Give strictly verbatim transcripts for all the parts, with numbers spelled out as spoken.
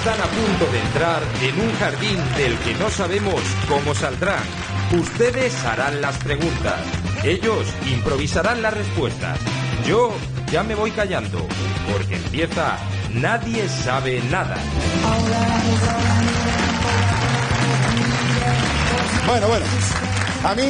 están a punto de entrar en un jardín del que no sabemos cómo saldrán. Ustedes harán las preguntas, ellos improvisarán las respuestas. Yo ya me voy callando, porque empieza Nadie Sabe Nada. Bueno, bueno, a mí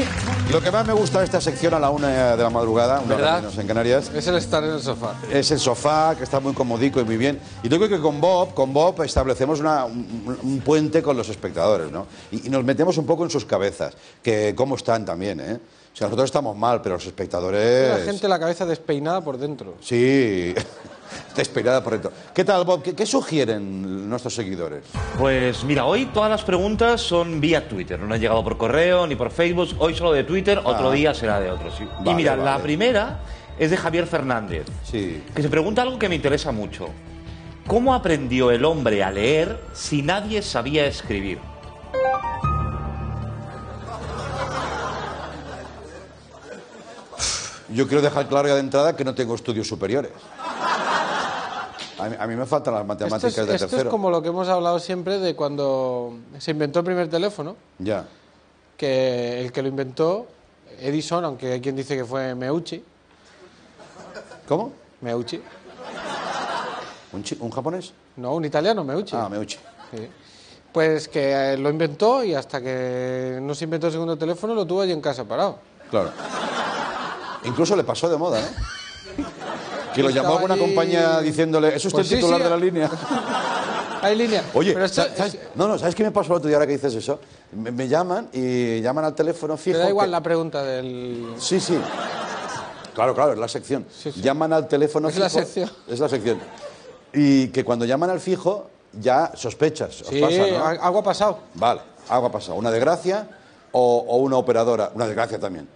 lo que más me gusta de esta sección a la una de la madrugada, una hora menos en Canarias, es el estar en el sofá. Es el sofá, que está muy comodico y muy bien. Y yo creo que con Bob, con Bob establecemos una, un, un puente con los espectadores, ¿no? Y, y nos metemos un poco en sus cabezas, que cómo están también, ¿eh? O sea, nosotros estamos mal, pero los espectadores... La gente la cabeza despeinada por dentro. Sí, despeinada por dentro. ¿Qué tal, Bob? ¿Qué, qué sugieren nuestros seguidores? Pues mira, hoy todas las preguntas son vía Twitter. No han llegado por correo ni por Facebook. Hoy solo de Twitter, otro ah. día será de otros. Sí. Vale, y mira, vale. La primera es de Javier Fernández, sí, que se pregunta algo que me interesa mucho. ¿Cómo aprendió el hombre a leer si nadie sabía escribir? Yo quiero dejar claro ya de entrada que no tengo estudios superiores. A mí, a mí me faltan las matemáticas esto es, de esto tercero. Esto es como lo que hemos hablado siempre de cuando se inventó el primer teléfono. Ya. Que el que lo inventó, Edison, aunque hay quien dice que fue Meucci. ¿Cómo? Meucci. ¿Un, chi, un japonés? No, un italiano, Meucci. Ah, Meucci. Sí. Pues que lo inventó y hasta que no se inventó el segundo teléfono lo tuvo allí en casa parado. Claro. Incluso le pasó de moda, ¿no? Que lo llamó alguna allí... compañía diciéndole, ¿es usted pues sí, titular sí, de la línea? Hay línea. Oye, pero esto, ¿sabes? Es... No, no, ¿sabes qué me pasó el otro día ahora que dices eso? Me, me llaman y llaman al teléfono fijo. Te da igual que... la pregunta del... Sí, sí. Claro, claro, es la sección. Sí, sí. Llaman al teléfono es fijo. Es la sección. Es la sección. Y que cuando llaman al fijo ya sospechas. Os sí, pasa, ¿no? Algo ha pasado. Vale, algo ha pasado. Una desgracia o, o una operadora. Una desgracia también.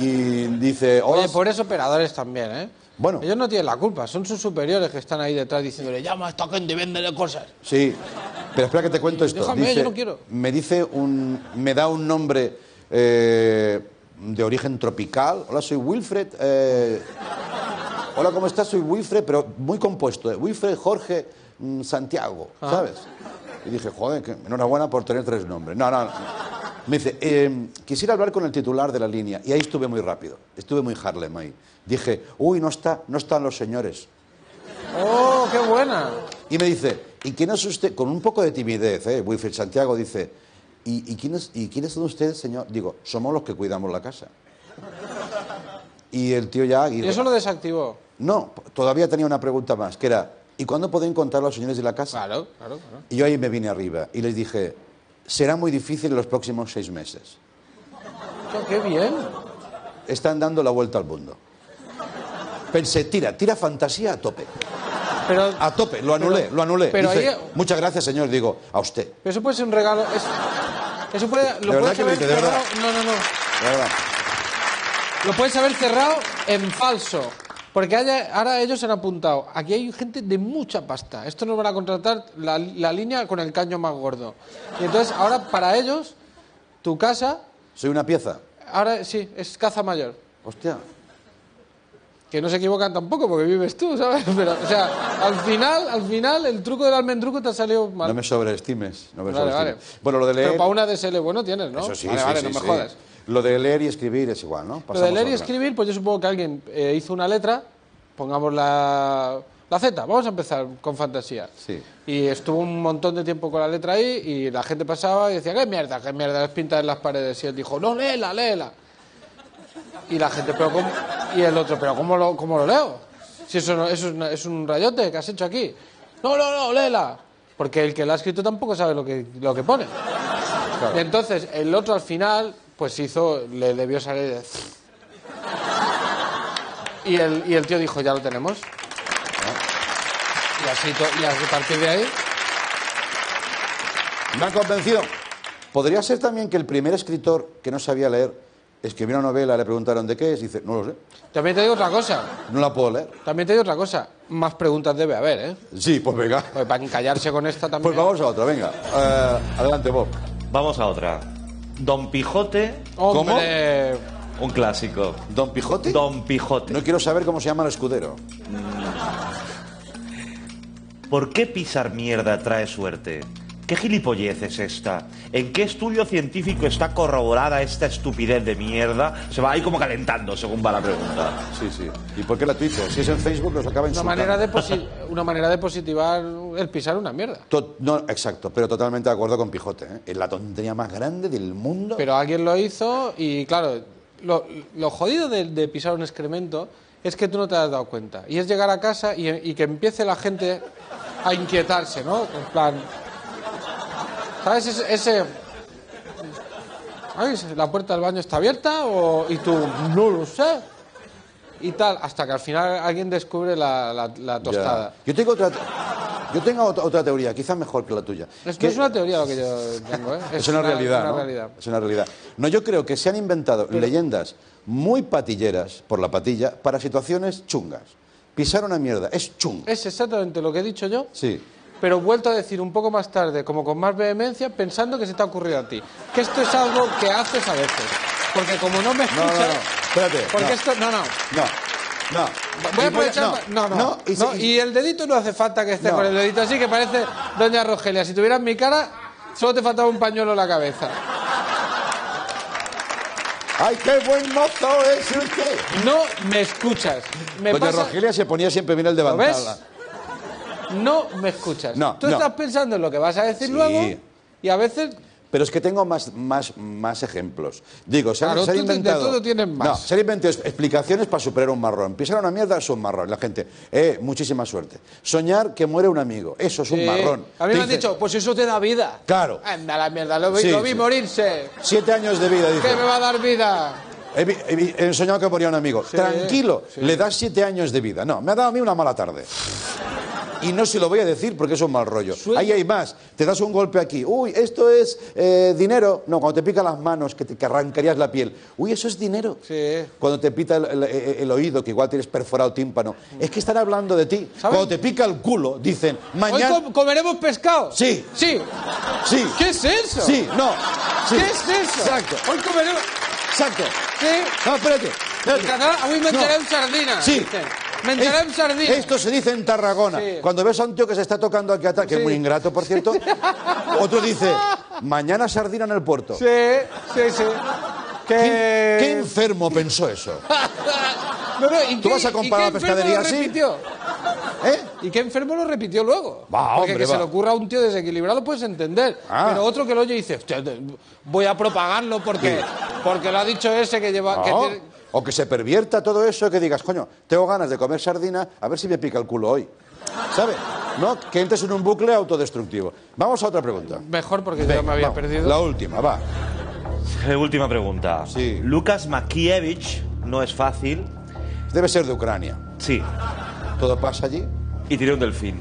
Y dice... Oye, os... por eso operadores también, ¿eh? Bueno. Ellos no tienen la culpa, son sus superiores que están ahí detrás diciéndole, llama a esta gente y véndele cosas. Sí, pero espera que te cuento esto. Déjame, dice, yo no quiero. Me dice un... Me da un nombre eh, de origen tropical. Hola, soy Wilfred. Eh... Hola, ¿cómo estás? Soy Wilfred, pero muy compuesto. Eh. Wilfred Jorge mm, Santiago, ah. ¿sabes? Y dije, joder, que enhorabuena por tener tres nombres. No, no, no. Me dice, eh, quisiera hablar con el titular de la línea. Y ahí estuve muy rápido. Estuve muy Harlem ahí. Dije, uy, no está, no están los señores. ¡Oh, qué buena! Y me dice, ¿y quién es usted? Con un poco de timidez, ¿eh? Wilfred Santiago dice, ¿y, y quiénes y quién son ustedes, señor? Digo, somos los que cuidamos la casa. Y el tío ya... ¿Y eso lo desactivó? No, todavía tenía una pregunta más, que era, ¿y cuándo pueden contar los señores de la casa? Claro, claro, claro. Y yo ahí me vine arriba y les dije... Será muy difícil en los próximos seis meses. ¡Qué bien! Están dando la vuelta al mundo. Pensé, tira, tira fantasía a tope. Pero, a tope, lo anulé, pero, lo anulé. Pero dice, ahí... Muchas gracias, señor, digo, a usted. Pero eso puede ser un regalo... Eso, eso puede... Lo puedes saber cerrado... No, no, no. De verdad. Lo puedes saber cerrado en falso. Porque haya, ahora ellos han apuntado, aquí hay gente de mucha pasta, esto nos van a contratar la, la línea con el caño más gordo. Y entonces ahora para ellos, tu casa... Soy una pieza. Ahora sí, es caza mayor. Hostia. Que no se equivocan tampoco porque vives tú, ¿sabes? Pero, o sea, al final, al final, el truco del almendruco te ha salido mal. No me sobreestimes, no me vale, sobreestimes. Vale. Bueno, lo de leer... Pero para una D S L bueno tienes, ¿no? Eso sí, vale, sí, vale, sí, no sí, me jodas. Lo de leer y escribir es igual, ¿no? Pasamos lo de leer y escribir, pues yo supongo que alguien eh, hizo una letra, pongamos la, la Z, vamos a empezar con fantasía. Sí. Y estuvo un montón de tiempo con la letra ahí y la gente pasaba y decía, qué mierda, qué mierda, las pintas en las paredes. Y él dijo, no, léela, léela. Y la gente, pero ¿cómo? Y el otro, pero ¿cómo lo, cómo lo leo? Si eso, no, eso es, una, es un rayote que has hecho aquí. No, no, no, léela. Porque el que la ha escrito tampoco sabe lo que, lo que pone. Claro. Y entonces el otro al final... Pues hizo, le debió salir de... Y el, y el tío dijo, ya lo tenemos. ¿No? Y así, to, y a partir de ahí... Me han convencido. ¿Podría ser también que el primer escritor que no sabía leer escribió una novela, le preguntaron de qué es y dice, no lo sé? También te digo otra cosa. No la puedo leer. También te digo otra cosa. Más preguntas debe haber, ¿eh? Sí, pues venga. Pues para encallarse con esta también... Pues vamos a otra, venga. Eh, adelante, Bob. Vamos a otra. Don Pijote. ¡Hombre! ¿Cómo? Un clásico. ¿Don Pijote? Don Pijote. No quiero saber cómo se llama el escudero. ¿Por qué pisar mierda trae suerte? ¿Qué gilipollez es esta? ¿En qué estudio científico está corroborada esta estupidez de mierda? Se va ahí como calentando, según va la pregunta. Sí, sí. ¿Y por qué la tuiteas? Si es en Facebook, nos acaba insultando. Una manera de una manera de positivar el pisar una mierda. To no, exacto, pero totalmente de acuerdo con Pijote, ¿eh? Es la tontería más grande del mundo. Pero alguien lo hizo y, claro, lo, lo jodido de, de pisar un excremento es que tú no te has dado cuenta. Y es llegar a casa y, y que empiece la gente a inquietarse, ¿no? En plan... ¿Sabes? Ese, ese... ¿Sabes? La puerta del baño está abierta o... y tú, no lo sé. Y tal, hasta que al final alguien descubre la, la, la tostada. Ya. Yo tengo otra... Yo tengo otra teoría, quizás mejor que la tuya. Es que no es una teoría lo que yo tengo, ¿eh? Es, es una, una realidad, ¿no? Una realidad. Es una realidad. No, yo creo que se han inventado Pero... leyendas muy patilleras, por la patilla, para situaciones chungas. Pisar una mierda, es chungo. Es exactamente lo que he dicho yo. Sí. Pero vuelto a decir un poco más tarde, como con más vehemencia, pensando que se te ha ocurrido a ti. Que esto es algo que haces a veces. Porque como no me escuchas... No, no, no. Espérate. Porque no. esto... No, no. No, no. Voy a aprovechar... No, no. no, no. Y, si... no. Y el dedito no hace falta que esté no. con el dedito así, que parece Doña Rogelia. Si tuvieras mi cara, solo te faltaba un pañuelo en la cabeza. ¡Ay, qué buen mozo es usted! No me escuchas. Me Doña pasa... Rogelia se ponía siempre bien el de levantada. No me escuchas. No, Tú no. estás pensando en lo que vas a decir sí. luego y a veces... Pero es que tengo más, más, más ejemplos. Digo, se, claro, se han inventado... De todo tienes más. No, se han inventado explicaciones para superar un marrón. Pisar una mierda es un marrón. La gente, eh, muchísima suerte. Soñar que muere un amigo, eso es un sí. marrón. A mí me han dice... dicho, pues eso te da vida. Claro. Anda la mierda, lo vi, sí, lo vi sí. morirse. Siete años de vida, dice. ¿Qué me va a dar vida? He, he, he soñado que moría un amigo. Sí, Tranquilo, sí. le das siete años de vida. No, me ha dado a mí una mala tarde. Y no se lo voy a decir porque es un mal rollo. Suena. Ahí hay más. Te das un golpe aquí. Uy, esto es eh, dinero. No, cuando te pican las manos, que te que arrancarías la piel. Uy, eso es dinero. Sí. Cuando te pita el, el, el oído, que igual tienes perforado tímpano. Es que están hablando de ti. ¿Sabes? Cuando te pica el culo, dicen, mañana... ¿Hoy com comeremos pescado? Sí. Sí. Sí. ¿Qué es eso? Sí, no. Sí. ¿Qué es eso? Exacto. Hoy comeremos... Exacto. Sí. No, espérate. espérate. Canal, hoy me enteré no. en sardinas. Sí. Dicen. Me enteré en sardina. Esto se dice en Tarragona. Sí. Cuando ves a un tío que se está tocando aquí atrás, que sí. es muy ingrato, por cierto, otro dice, mañana sardina en el puerto. Sí, sí, sí. Que... ¿Qué, ¿Qué enfermo pensó eso? No, no, ¿y ¿Tú qué, vas a comparar a pescadería así? ¿Eh? ¿Y qué enfermo lo repitió luego? Va, Porque hombre, que va. se le ocurra a un tío desequilibrado puedes entender. Ah. Pero otro que lo oye dice, hostia, voy a propagarlo porque, porque lo ha dicho ese que lleva... No. Que tiene... O que se pervierta todo eso, que digas, coño, tengo ganas de comer sardina, a ver si me pica el culo hoy. ¿Sabes? ¿No? Que entres en un bucle autodestructivo. Vamos a otra pregunta. Mejor porque Venga, yo me había vamos, perdido. La última, va. Última pregunta. Sí. Lukas Makievich no es fácil. Debe ser de Ucrania. Sí. Todo pasa allí. Y tiré un delfín.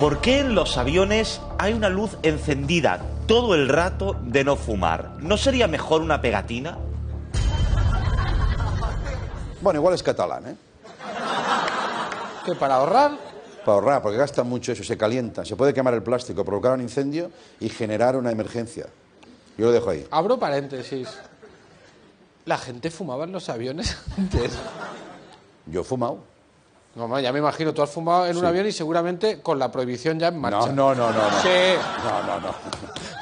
¿Por qué en los aviones hay una luz encendida todo el rato de no fumar? ¿No sería mejor una pegatina? Bueno, igual es catalán, ¿eh? ¿Qué, para ahorrar? Para ahorrar, porque gasta mucho eso, se calienta. Se puede quemar el plástico, provocar un incendio y generar una emergencia. Yo lo dejo ahí. Abro paréntesis. ¿La gente fumaba en los aviones antes? Yo he fumado. No, ya me imagino, tú has fumado en sí. un avión y seguramente con la prohibición ya en marcha. No, no, no, no. no. Sí. No, no, no.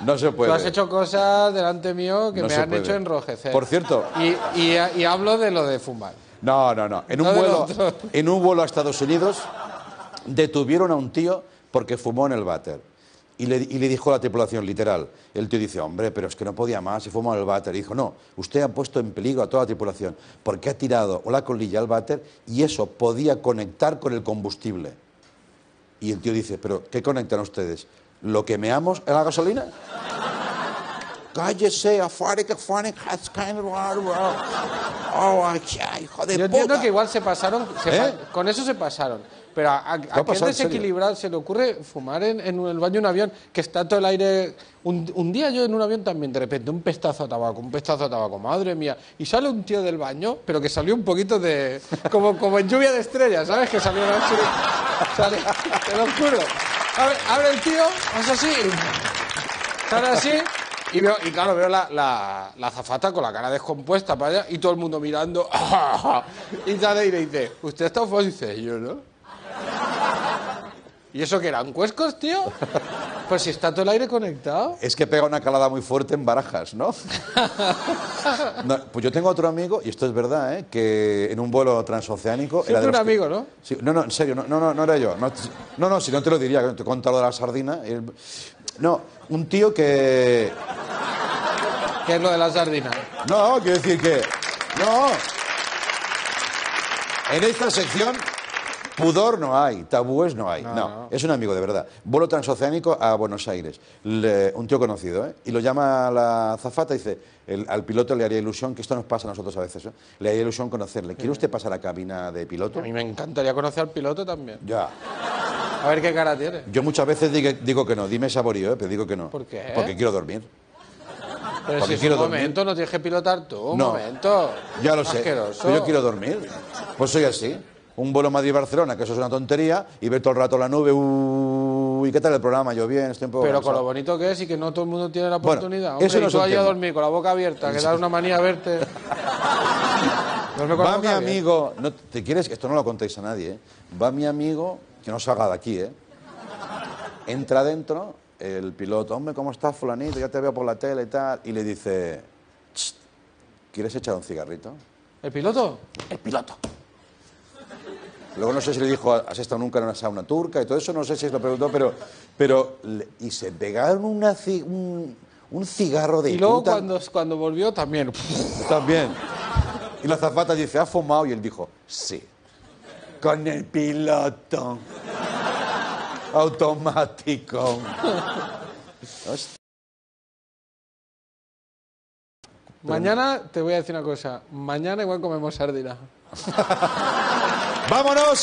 No se puede. Tú has hecho cosas delante mío que no me han puede. hecho enrojecer. Por cierto. Y, y, y hablo de lo de fumar. No, no, no. En un, no vuelo, en un vuelo a Estados Unidos detuvieron a un tío porque fumó en el váter. Y le, y le dijo a la tripulación, literal. El tío dice, hombre, pero es que no podía más, se fumó en el váter. Y dijo, no, usted ha puesto en peligro a toda la tripulación porque ha tirado o la colilla al váter y eso podía conectar con el combustible. Y el tío dice, pero ¿qué conectan ustedes? ¿Lo que meamos en la gasolina? Cállese, afuera que afuera has kind of... Oh, hijo de puta. Yo entiendo que igual se pasaron, se ¿Eh? pa... con eso se pasaron. Pero a, a, a qué desequilibrado se le ocurre fumar en, en el baño de un avión que está todo el aire... Un, un día yo en un avión también, de repente, un pestazo de tabaco, un pestazo de tabaco, madre mía. Y sale un tío del baño, pero que salió un poquito de... Como, como en Lluvia de Estrellas, ¿sabes? Que salió una noche... Sale, te lo juro. Abre, abre el tío, hace así, sale así... Y, veo, y claro, veo la, la, la azafata con la cara descompuesta para allá y todo el mundo mirando... Y sale y le dice, ¿usted está fumando? Y dice, yo no. ¿Y eso qué eran cuescos, tío? Pues si está todo el aire conectado. Es que pega una calada muy fuerte en Barajas, ¿no? No, pues yo tengo otro amigo, y esto es verdad, ¿eh? Que en un vuelo transoceánico... Era de un amigo, que... ¿no? Sí, no, no, en serio, no, no, no era yo. No, no, no, si no te lo diría, te cuento lo de la sardina. El... No, un tío que... ¿Qué es lo de la sardina? No, quiero decir que... No. En esta sección... Pudor no hay, tabúes no hay, no, no. no. Es un amigo de verdad. Vuelo transoceánico a Buenos Aires, le, un tío conocido, ¿eh? Y lo llama a la azafata y dice, el, al piloto le haría ilusión, que esto nos pasa a nosotros a veces, ¿eh? Le haría ilusión conocerle. ¿Quiere usted pasar a la cabina de piloto? A mí me encantaría conocer al piloto también. Ya. A ver qué cara tiene. Yo muchas veces digo, digo que no, dime saborío, ¿eh? Pero digo que no. ¿Por qué? Porque quiero dormir. Pero porque si es un momento, dormir. No tienes que pilotar tú, un no, momento. Ya lo sé, asqueroso. Pero yo quiero dormir, pues soy así. Un vuelo Madrid-Barcelona, que eso es una tontería, y ve todo el rato la nube, uy, ¿qué tal el programa? Yo bien, estoy un poco... Pero cansado. Con lo bonito que es y que no todo el mundo tiene la oportunidad. Bueno, eso no tú allí a dormir con la boca abierta, que da una manía verte. Va mi amigo... No, ¿te quieres? Esto no lo contéis a nadie, ¿eh? Va mi amigo, que no salga de aquí, ¿eh? Entra dentro, el piloto, hombre, ¿cómo estás, fulanito? Ya te veo por la tele y tal, y le dice... ¿Quieres echar un cigarrito? ¿El piloto? El piloto. Luego no sé si le dijo, ¿has estado nunca en una sauna turca? Y todo eso, no sé si lo preguntó, pero... pero y se pegaron una ci, un, un cigarro de... Y luego puta. Cuando, cuando volvió también. También. Y la azafata dice, ¿has fumado? Y él dijo, sí. Con el piloto. Automático. Hostia. Mañana te voy a decir una cosa. Mañana igual comemos sardina. ¡Vámonos!